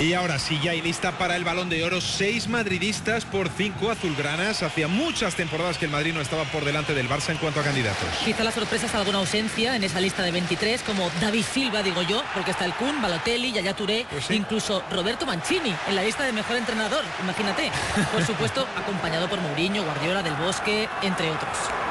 Y ahora sí, ya hay lista para el Balón de Oro. 6 madridistas por 5 azulgranas. Hacía muchas temporadas que el Madrid no estaba por delante del Barça en cuanto a candidatos. Quizá la sorpresa es alguna ausencia en esa lista de 23, como David Silva, digo yo, porque está el Kun, Balotelli, Yaya Touré, pues sí, incluso Roberto Mancini en la lista de mejor entrenador, imagínate. Por supuesto, acompañado por Mourinho, Guardiola, Del Bosque, entre otros.